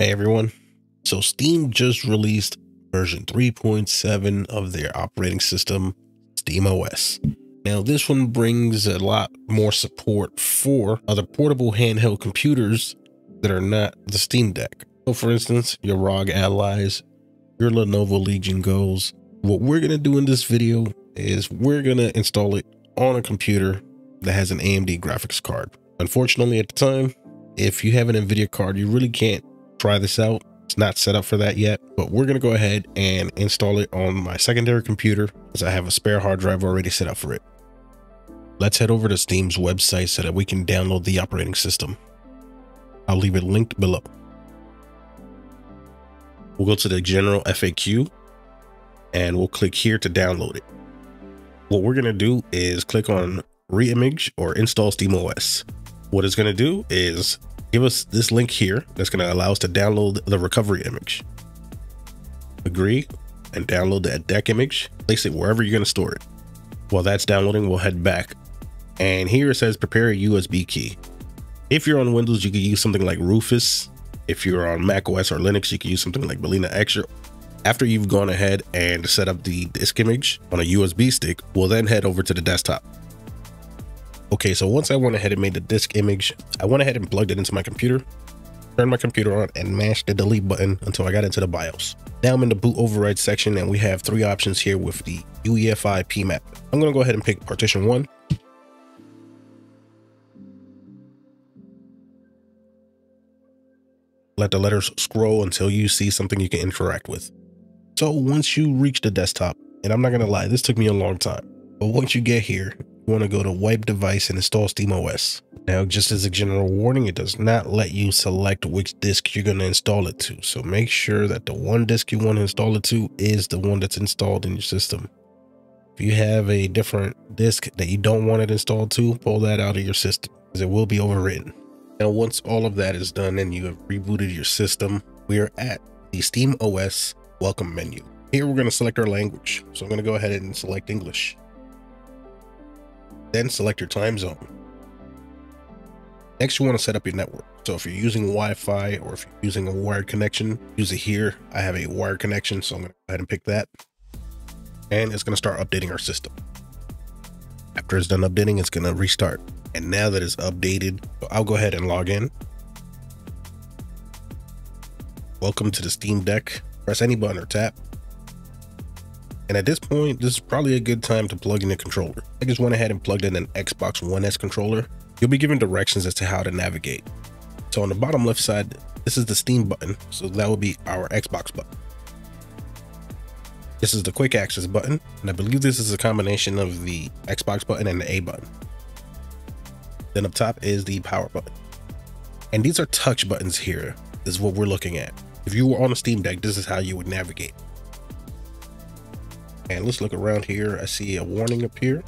Hey everyone, so Steam just released version 3.7 of their operating system, SteamOS. Now this one brings a lot more support for other portable handheld computers that are not the Steam Deck. So for instance, your ROG Allies, your Lenovo Legion Go's. What we're going to do in this video is we're going to install it on a computer that has an AMD graphics card. Unfortunately at the time, if you have an Nvidia card, you really can't try this out. It's not set up for that yet, but we're going to go ahead and install it on my secondary computer as I have a spare hard drive already set up for it. Let's head over to Steam's website so that we can download the operating system. I'll leave it linked below. We'll go to the general FAQ and we'll click here to download it. What we're going to do is click on reimage or install SteamOS. What it's going to do is give us this link here that's going to allow us to download the recovery image. Agree and download that deck image. Place it wherever you're going to store it. While that's downloading, we'll head back. And here it says prepare a USB key. If you're on Windows, you can use something like Rufus. If you're on macOS or Linux, you can use something like Balena Etcher. After you've gone ahead and set up the disk image on a USB stick, we'll then head over to the desktop. Okay, so once I went ahead and made the disk image, I went ahead and plugged it into my computer, turned my computer on and mashed the delete button until I got into the BIOS. Now I'm in the boot override section and we have three options here with the UEFI PMAP. I'm going to go ahead and pick partition 1. Let the letters scroll until you see something you can interact with. So once you reach the desktop, and I'm not going to lie, this took me a long time, but once you get here, want to go to wipe device and install SteamOS. Now, just as a general warning, it does not let you select which disk you're going to install it to. So make sure that the one disk you want to install it to is the one that's installed in your system. If you have a different disk that you don't want it installed to, pull that out of your system because it will be overwritten. Now, once all of that is done and you have rebooted your system, we are at the SteamOS welcome menu. Here, we're going to select our language. So I'm going to go ahead and select English. Then select your time zone. Next, you want to set up your network. So if you're using Wi-Fi or if you're using a wired connection, use it here. I have a wired connection, so I'm going to go ahead and pick that. And it's going to start updating our system. After it's done updating, it's going to restart. And now that it's updated, I'll go ahead and log in. Welcome to the Steam Deck. Press any button or tap. And at this point, this is probably a good time to plug in a controller. I just went ahead and plugged in an Xbox One S controller. You'll be given directions as to how to navigate. So on the bottom left side, this is the Steam button. So that would be our Xbox button. This is the quick access button. And I believe this is a combination of the Xbox button and the A button. Then up top is the power button. And these are touch buttons here, is what we're looking at. If you were on a Steam Deck, this is how you would navigate. And let's look around here. I see a warning up here.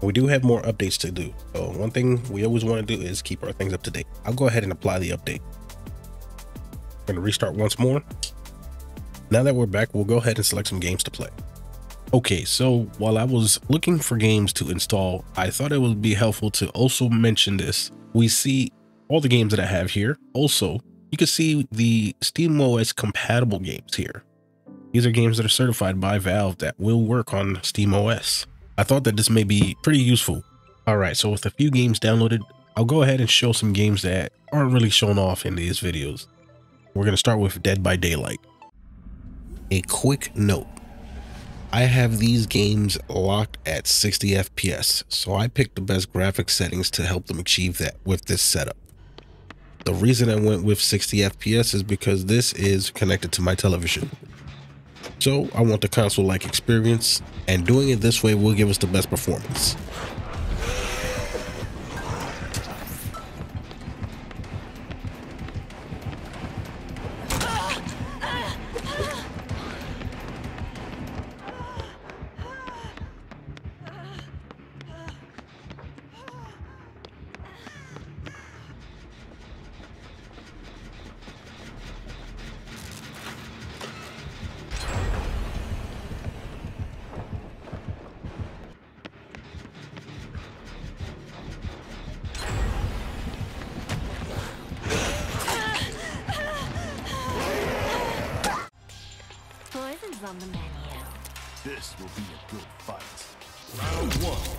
We do have more updates to do. So one thing we always want to do is keep our things up to date. I'll go ahead and apply the update. I'm going to restart once more. Now that we're back, we'll go ahead and select some games to play. Okay, so while I was looking for games to install, I thought it would be helpful to also mention this. We see all the games that I have here. Also, you can see the SteamOS compatible games here. These are games that are certified by Valve that will work on SteamOS. I thought that this may be pretty useful. All right, so with a few games downloaded, I'll go ahead and show some games that aren't really shown off in these videos. We're going to start with Dead by Daylight. A quick note. I have these games locked at 60 FPS, so I picked the best graphics settings to help them achieve that with this setup. The reason I went with 60 FPS is because this is connected to my television. So I want the console-like experience, and doing it this way will give us the best performance. is on the menu. This will be a good fight. Round one.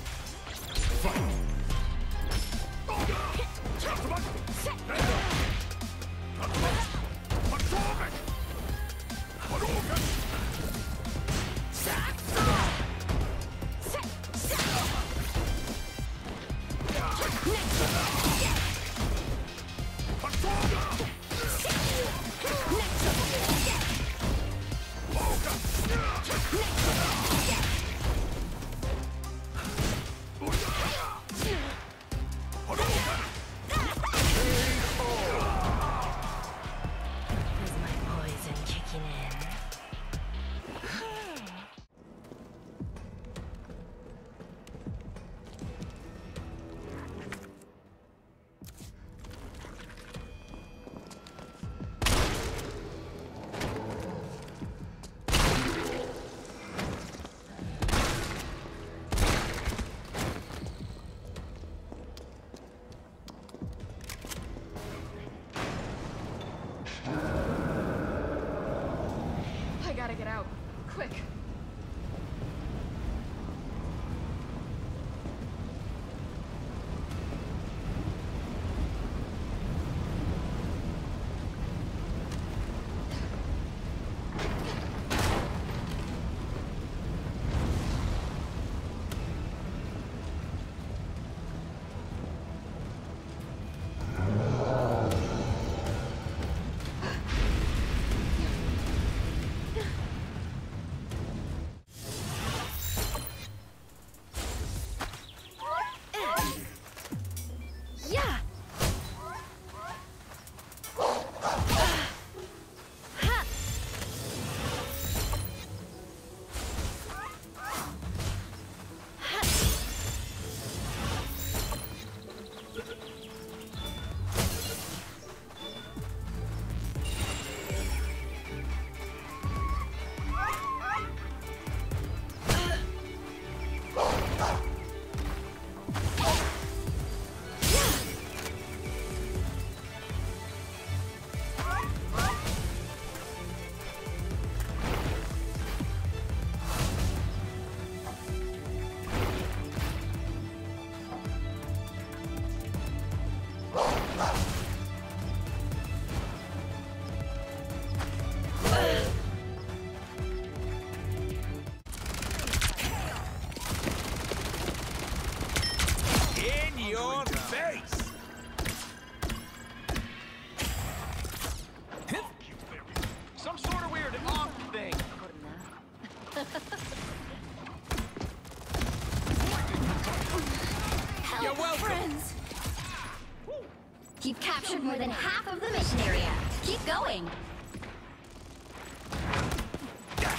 More than half of the mission area. Keep going.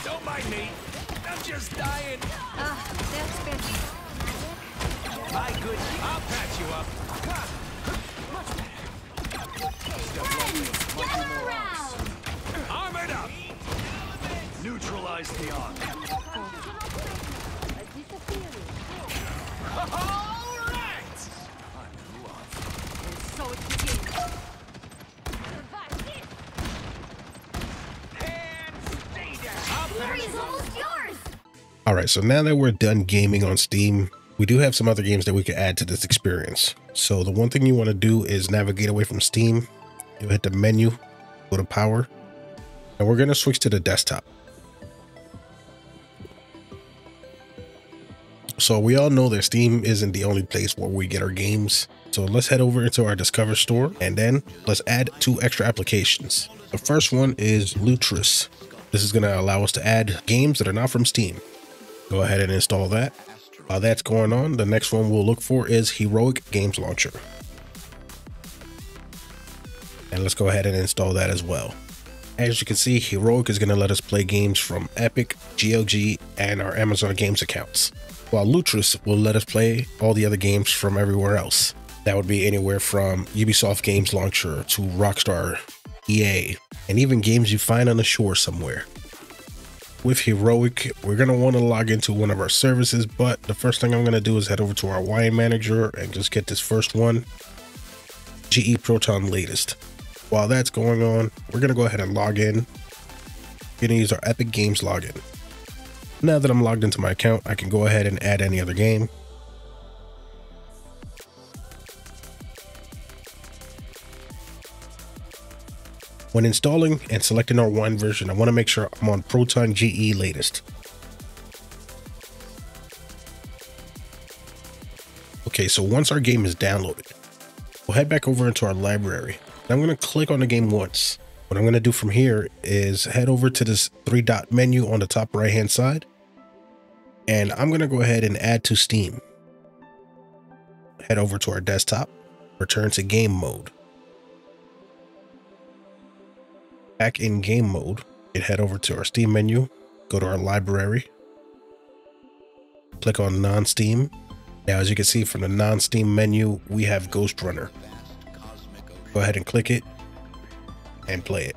Don't mind me. I'm just dying. That's good. My good. I'll patch you up. Friends, gather around. Arm it up. Neutralize the arm. All right. And so it begins. All right, so now that we're done gaming on Steam, we do have some other games that we could add to this experience. So the one thing you want to do is navigate away from Steam. You'll hit the menu, go to power, and we're going to switch to the desktop. So we all know that Steam isn't the only place where we get our games. So let's head over into our Discover store and then let's add 2 extra applications. The first one is Lutris. This is going to allow us to add games that are not from Steam. Go ahead and install that. While that's going on, the next one we'll look for is Heroic Games Launcher. And let's go ahead and install that as well. As you can see, Heroic is going to let us play games from Epic, GOG, and our Amazon Games accounts, while Lutris will let us play all the other games from everywhere else. That would be anywhere from Ubisoft Games Launcher to Rockstar, EA, and even games you find on the shore somewhere. With Heroic, we're going to want to log into one of our services, but the first thing I'm going to do is head over to our Wine Manager and just get this first one, GE Proton Latest. While that's going on, we're going to go ahead and log in. We're going to use our Epic Games login. Now that I'm logged into my account, I can go ahead and add any other game. When installing and selecting our Wine version, I want to make sure I'm on Proton GE latest. Okay, so once our game is downloaded, we'll head back over into our library. I'm going to click on the game once. What I'm going to do from here is head over to this three-dot menu on the top right-hand side, and I'm going to go ahead and add to Steam. Head over to our desktop, return to game mode. Back in game mode, head over to our Steam menu, go to our library, click on non-Steam. Now, as you can see from the non-Steam menu, we have Ghost Runner. Go ahead and click it and play it.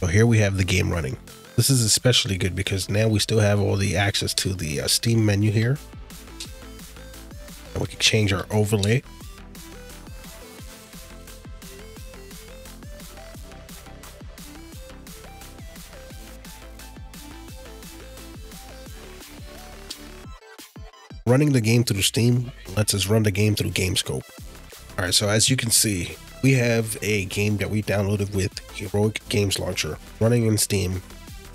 So here we have the game running. This is especially good because now we still have all the access to the Steam menu here. And we can change our overlay. Running the game through Steam lets us run the game through GameScope. All right, so as you can see, we have a game that we downloaded with Heroic Games Launcher running in Steam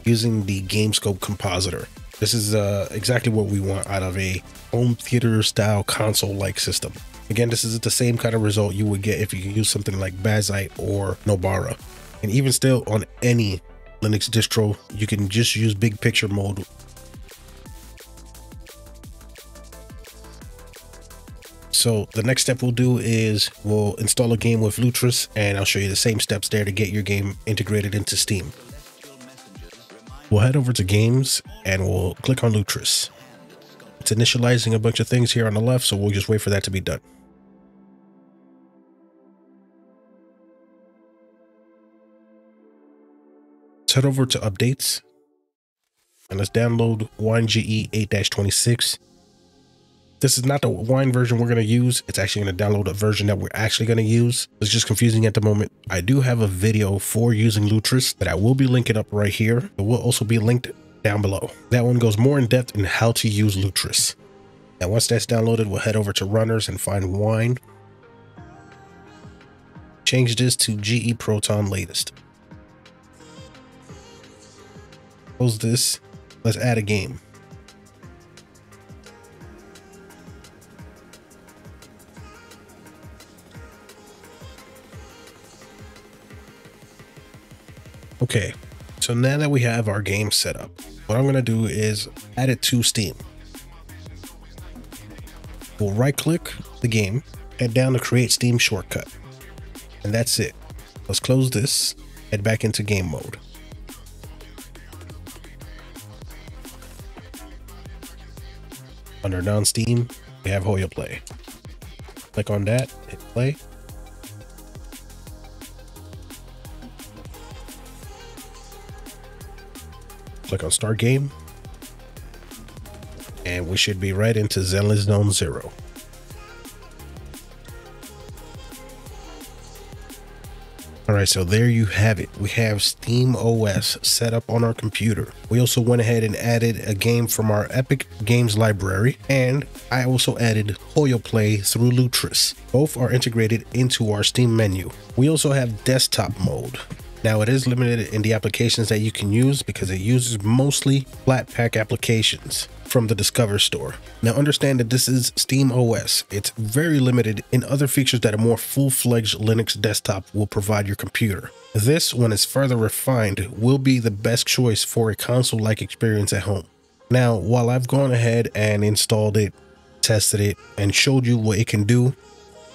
using the GameScope compositor. This is exactly what we want out of a home theater style console like system. Again, this is the same kind of result you would get if you use something like Bazzite or Nobara. And even still, on any Linux distro, you can just use big picture mode. So the next step we'll do is we'll install a game with Lutris, and I'll show you the same steps there to get your game integrated into Steam. We'll head over to games and we'll click on Lutris. It's initializing a bunch of things here on the left, so we'll just wait for that to be done. Let's head over to updates and let's download Wine-GE 8-26. This is not the Wine version we're going to use. It's actually going to download a version that we're actually going to use. It's just confusing at the moment. I do have a video for using Lutris that I will be linking up right here. It will also be linked down below. That one goes more in depth in how to use Lutris. Now, once that's downloaded, we'll head over to runners and find Wine. Change this to GE Proton latest. Close this. Let's add a game. Okay, so now that we have our game set up, what I'm going to do is add it to Steam. We'll right click the game, head down to create Steam shortcut. And that's it. Let's close this, head back into game mode. Under non-Steam, we have HoyoPlay. Click on that, hit play. Click on start game, and we should be right into Zenless Zone Zero. All right, so there you have it. We have SteamOS set up on our computer. We also went ahead and added a game from our Epic Games library, and I also added HoyoPlay through Lutris. Both are integrated into our Steam menu. We also have desktop mode. Now, it is limited in the applications that you can use because it uses mostly Flatpak applications from the Discover store. Now, understand that this is SteamOS. It's very limited in other features that a more full-fledged Linux desktop will provide your computer. This, when it's further refined, will be the best choice for a console-like experience at home. Now, while I've gone ahead and installed it, tested it, and showed you what it can do,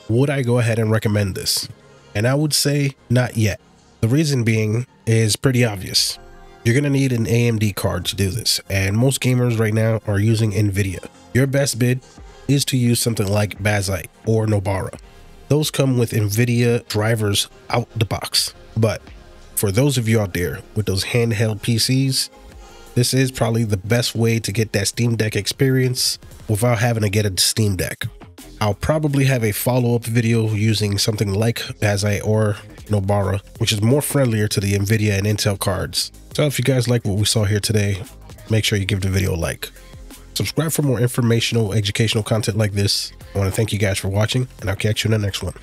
would I go ahead and recommend this? And I would say not yet. The reason being is pretty obvious. You're going to need an AMD card to do this, and most gamers right now are using Nvidia. Your best bid is to use something like Bazzite or Nobara. Those come with Nvidia drivers out the box. But for those of you out there with those handheld PCs, This is probably the best way to get that Steam Deck experience without having to get a Steam Deck. I'll probably have a follow-up video using something like Bazzite or Nobara, which is more friendlier to the Nvidia and Intel cards. So if you guys like what we saw here today, make sure you give the video a like. Subscribe for more informational, educational content like this. I want to thank you guys for watching, and I'll catch you in the next one.